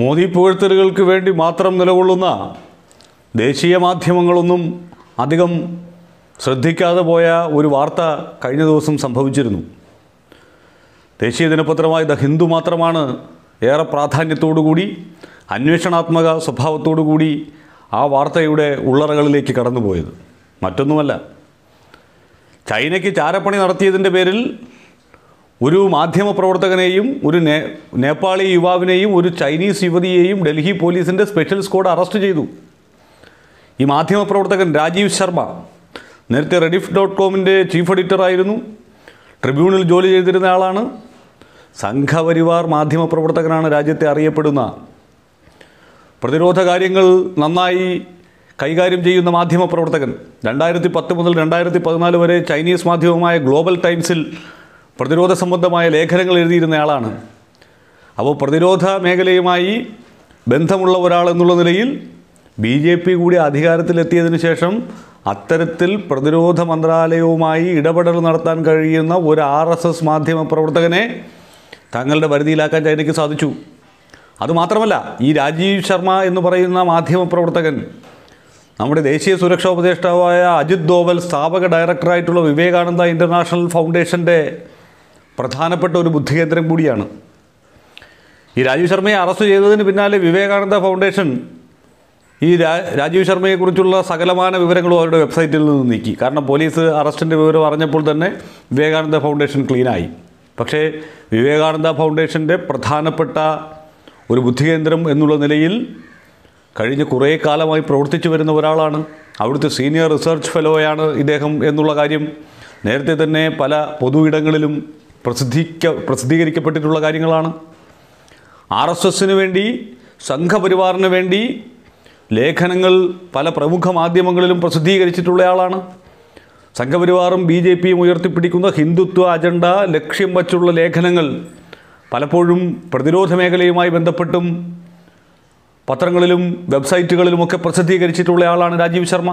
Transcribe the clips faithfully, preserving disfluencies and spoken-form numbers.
മോദി പുകഴ്ത്തലുകൾക്ക് വേണ്ടി മാത്രം നിലകൊള്ളുന്ന ദേശീയ മാധ്യമങ്ങളൊന്നും അധികം ശ്രദ്ധിക്കാതെ പോയ ഒരു വാർത്ത കഴിഞ്ഞ ദിവസം സംഭവിച്ചിരുന്നു. ദേശീയ ദിനപത്രമായ ദ ഹിന്ദു മാത്രമാണ് ഏറെ പ്രാധാന്യത്തോടുകൂടി അന്വേഷണാത്മക സ്വഭാവത്തോടുകൂടി ആ വാർത്തയുടെ ഉള്ളറകളിലേക്ക് കടന്നുപോയത്. മറ്റൊന്നുമല്ല, ചൈനയ്ക്ക് ചാരപ്പണി നടത്തിയതിൻ്റെ പേരിൽ ഒരു മാധ്യമപ്രവർത്തകനെയും ഒരു നേ നേപ്പാളി യുവാവിനെയും ഒരു ചൈനീസ് യുവതിയെയും ഡൽഹി പോലീസിൻ്റെ സ്പെഷ്യൽ സ്ക്വാഡ് അറസ്റ്റ് ചെയ്തു. ഈ മാധ്യമപ്രവർത്തകൻ രാജീവ് ശർമ്മ നേരത്തെ റെഡിഫ് ഡോട്ട് കോമിൻ്റെ ചീഫ് എഡിറ്ററായിരുന്നു, ട്രിബ്യൂണിൽ ജോലി ചെയ്തിരുന്ന ആളാണ്. സംഘപരിവാർ മാധ്യമപ്രവർത്തകനാണ് രാജ്യത്തെ അറിയപ്പെടുന്ന. പ്രതിരോധ കാര്യങ്ങൾ നന്നായി കൈകാര്യം ചെയ്യുന്ന മാധ്യമപ്രവർത്തകൻ. രണ്ടായിരത്തി പത്ത് മുതൽ രണ്ടായിരത്തി പതിനാല് വരെ ചൈനീസ് മാധ്യമമായ ഗ്ലോബൽ ടൈംസിൽ പ്രതിരോധ സംബന്ധമായ ലേഖനങ്ങൾ എഴുതിയിരുന്നയാളാണ്. അപ്പോൾ പ്രതിരോധ മേഖലയുമായി ബന്ധമുള്ള ഒരാൾ എന്നുള്ള നിലയിൽ ബി ജെ പി കൂടി അധികാരത്തിലെത്തിയതിന് ശേഷം അത്തരത്തിൽ പ്രതിരോധ മന്ത്രാലയവുമായി ഇടപെടൽ നടത്താൻ കഴിയുന്ന ഒരു ആർ എസ് എസ് മാധ്യമപ്രവർത്തകനെ തങ്ങളുടെ പരിധിയിലാക്കാൻ ചൈനയ്ക്ക് സാധിച്ചു. അതുമാത്രമല്ല, ഈ രാജീവ് ശർമ്മ എന്ന് പറയുന്ന മാധ്യമപ്രവർത്തകൻ നമ്മുടെ ദേശീയ സുരക്ഷാ ഉപദേഷ്ടാവായ അജിത് ദോവൽ സ്ഥാപക ഡയറക്ടറായിട്ടുള്ള വിവേകാനന്ദ ഇൻ്റർനാഷണൽ ഫൗണ്ടേഷൻ്റെ പ്രധാനപ്പെട്ട ഒരു ബുദ്ധികേന്ദ്രം കൂടിയാണ്. ഈ രാജീവ് ശർമ്മയെ അറസ്റ്റ് ചെയ്തതിന് പിന്നാലെ വിവേകാനന്ദ ഫൗണ്ടേഷൻ ഈ രാജീവ് ശർമ്മയെക്കുറിച്ചുള്ള സകലമാന വിവരങ്ങളും അവരുടെ വെബ്സൈറ്റിൽ നിന്ന് നീക്കി. കാരണം പോലീസ് അറസ്റ്റിൻ്റെ വിവരം അറിഞ്ഞപ്പോൾ തന്നെ വിവേകാനന്ദ ഫൗണ്ടേഷൻ ക്ലീനായി. പക്ഷേ വിവേകാനന്ദ ഫൗണ്ടേഷൻ്റെ പ്രധാനപ്പെട്ട ഒരു ബുദ്ധികേന്ദ്രം എന്നുള്ള നിലയിൽ കഴിഞ്ഞ കുറേ കാലമായി പ്രവർത്തിച്ചു വരുന്ന ഒരാളാണ്. അവിടുത്തെ സീനിയർ റിസർച്ച് ഫെലോയാണ് ഇദ്ദേഹം എന്നുള്ള കാര്യം നേരത്തെ തന്നെ പല പൊതുയിടങ്ങളിലും പ്രസിദ്ധീക പ്രസിദ്ധീകരിക്കപ്പെട്ടിട്ടുള്ള കാര്യങ്ങളാണ്. ആർ എസ് എസിന് വേണ്ടി, സംഘപരിവാറിന് വേണ്ടി ലേഖനങ്ങൾ പല പ്രമുഖ മാധ്യമങ്ങളിലും പ്രസിദ്ധീകരിച്ചിട്ടുള്ളയാളാണ്. സംഘപരിവാറും ബി ജെ പിയും ഉയർത്തിപ്പിടിക്കുന്ന ഹിന്ദുത്വ അജണ്ട ലക്ഷ്യം വച്ചുള്ള ലേഖനങ്ങൾ പലപ്പോഴും പ്രതിരോധ മേഖലയുമായി ബന്ധപ്പെട്ടും പത്രങ്ങളിലും വെബ്സൈറ്റുകളിലുമൊക്കെ പ്രസിദ്ധീകരിച്ചിട്ടുള്ളയാളാണ് രാജീവ് ശർമ്മ.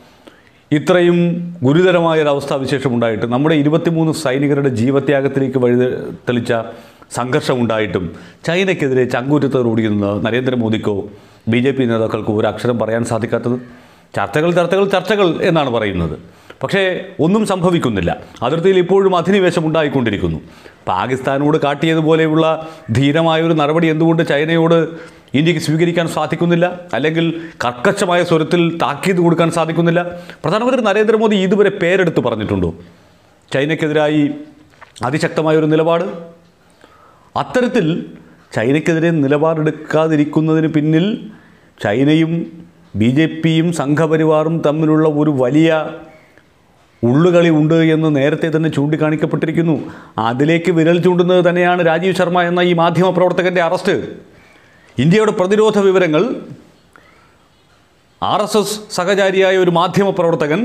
ഇത്രയും ഗുരുതരമായൊരവസ്ഥാവിശേഷമുണ്ടായിട്ട് നമ്മുടെ ഇരുപത്തിമൂന്ന് സൈനികരുടെ ജീവത്യാഗത്തിലേക്ക് വഴി തെളിച്ച സംഘർഷമുണ്ടായിട്ടും ചൈനയ്ക്കെതിരെ ചങ്കൂറ്റത്തോടുകൂടിയിരുന്ന നരേന്ദ്രമോദിക്കോ ബി ജെ പി നേതാക്കൾക്കോ ഒരു അക്ഷരം പറയാൻ സാധിക്കാത്തത്? ചർച്ചകൾ ചർച്ചകൾ ചർച്ചകൾ എന്നാണ് പറയുന്നത്. പക്ഷേ ഒന്നും സംഭവിക്കുന്നില്ല. അതിർത്തിയിൽ ഇപ്പോഴും അധിനിവേശം ഉണ്ടായിക്കൊണ്ടിരിക്കുന്നു. പാകിസ്ഥാനോട് കാട്ടിയതുപോലെയുള്ള ധീരമായൊരു നടപടി എന്തുകൊണ്ട് ചൈനയോട് ഇന്ത്യക്ക് സ്വീകരിക്കാൻ സാധിക്കുന്നില്ല? അല്ലെങ്കിൽ കർക്കശമായ സ്വരത്തിൽ താക്കീത് കൊടുക്കാൻ സാധിക്കുന്നില്ല? പ്രധാനമന്ത്രി നരേന്ദ്രമോദി ഇതുവരെ പേരെടുത്ത് പറഞ്ഞിട്ടുണ്ടോ ചൈനയ്ക്കെതിരായി അതിശക്തമായൊരു നിലപാട്? അത്തരത്തിൽ ചൈനയ്ക്കെതിരെ നിലപാടെടുക്കാതിരിക്കുന്നതിന് പിന്നിൽ ചൈനയും ബി ജെ പിയും സംഘപരിവാറും തമ്മിലുള്ള ഒരു വലിയ ഉള്ളുകളി ഉണ്ട് എന്ന് നേരത്തെ തന്നെ ചൂണ്ടിക്കാണിക്കപ്പെട്ടിരിക്കുന്നു. അതിലേക്ക് വിരൽ ചൂണ്ടുന്നത് തന്നെയാണ് രാജീവ് ശർമ്മ എന്ന ഈ മാധ്യമപ്രവർത്തകൻ്റെ അറസ്റ്റ്. ഇന്ത്യയുടെ പ്രതിരോധ വിവരങ്ങൾ ആർ എസ് എസ് സഹചാരിയായ ഒരു മാധ്യമപ്രവർത്തകൻ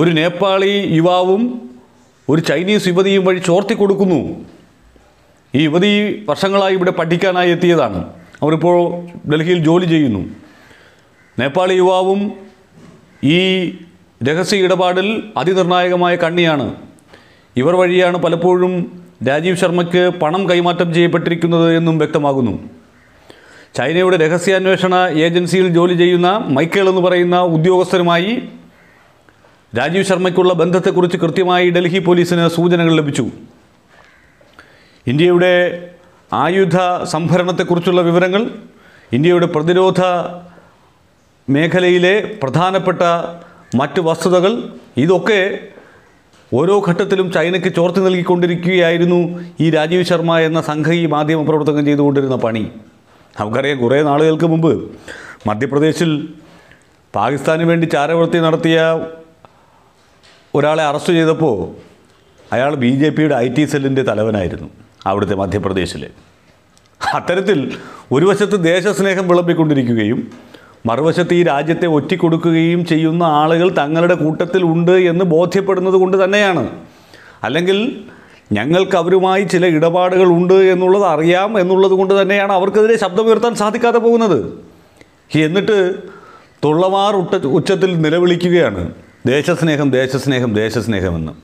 ഒരു നേപ്പാളി യുവാവും ഒരു ചൈനീസ് യുവതിയും വഴി ചോർത്തിക്കൊടുക്കുന്നു. ഈ യുവതി വർഷങ്ങളായി ഇവിടെ പഠിക്കാനായി എത്തിയതാണ്. അവരിപ്പോൾ ഡൽഹിയിൽ ജോലി ചെയ്യുന്നു. നേപ്പാളി യുവാവും ഈ രഹസ്യ ഇടപാടിൽ അതിനിർണായകമായ കണ്ണിയാണ്. ഇവർ വഴിയാണ് പലപ്പോഴും രാജീവ് ശർമ്മയ്ക്ക് പണം കൈമാറ്റം ചെയ്യപ്പെട്ടിരിക്കുന്നത് എന്നും വ്യക്തമാകുന്നു. ചൈനയുടെ രഹസ്യാന്വേഷണ ഏജൻസിയിൽ ജോലി ചെയ്യുന്ന മൈക്കേൾ എന്ന് പറയുന്ന ഉദ്യോഗസ്ഥരുമായി രാജീവ് ശർമ്മയ്ക്കുള്ള ബന്ധത്തെക്കുറിച്ച് കൃത്യമായി ഡൽഹി പോലീസിന് സൂചനകൾ ലഭിച്ചു. ഇന്ത്യയുടെ ആയുധ സംഭരണത്തെക്കുറിച്ചുള്ള വിവരങ്ങൾ, ഇന്ത്യയുടെ പ്രതിരോധ മേഖലയിലെ പ്രധാനപ്പെട്ട മറ്റ് വസ്തുതകൾ, ഇതൊക്കെ ഓരോ ഘട്ടത്തിലും ചൈനയ്ക്ക് ചോർത്തി നൽകിക്കൊണ്ടിരിക്കുകയായിരുന്നു ഈ രാജീവ് ശർമ്മ എന്ന സംഘീ മാധ്യമപ്രവർത്തകൻ ചെയ്തുകൊണ്ടിരുന്ന പണി. നമുക്കറിയാം, കുറേ നാളുകൾക്ക് മുമ്പ് മധ്യപ്രദേശിൽ പാകിസ്ഥാന് വേണ്ടി ചാരവൃത്തി നടത്തിയ ഒരാളെ അറസ്റ്റ് ചെയ്തപ്പോൾ അയാൾ ബി ജെ പിയുടെ ഐ ടി സെല്ലിൻ്റെ തലവനായിരുന്നു അവിടുത്തെ മധ്യപ്രദേശിലെ. അത്തരത്തിൽ ഒരു വശത്ത് ദേശസ്നേഹം വിളമ്പിക്കൊണ്ടിരിക്കുകയും മറുവശത്ത് ഈ രാജ്യത്തെ ഒറ്റിക്കൊടുക്കുകയും ചെയ്യുന്ന ആളുകൾ തങ്ങളുടെ കൂട്ടത്തിൽ ഉണ്ട് എന്ന് ബോധ്യപ്പെടുന്നത് കൊണ്ട് തന്നെയാണ്. അല്ലെങ്കിൽ ഞങ്ങൾക്ക് അവരുമായി ചില ഇടപാടുകൾ ഉണ്ട് എന്നുള്ളത് അറിയാം എന്നുള്ളത് കൊണ്ട് തന്നെയാണ് അവർക്കെതിരെ ശബ്ദമുയർത്താൻ സാധിക്കാതെ പോകുന്നത്. എന്നിട്ട് തുള്ളമാർ ഉച്ച ഉച്ചത്തിൽ നിലവിളിക്കുകയാണ് ദേശസ്നേഹം ദേശസ്നേഹം ദേശസ്നേഹമെന്ന്.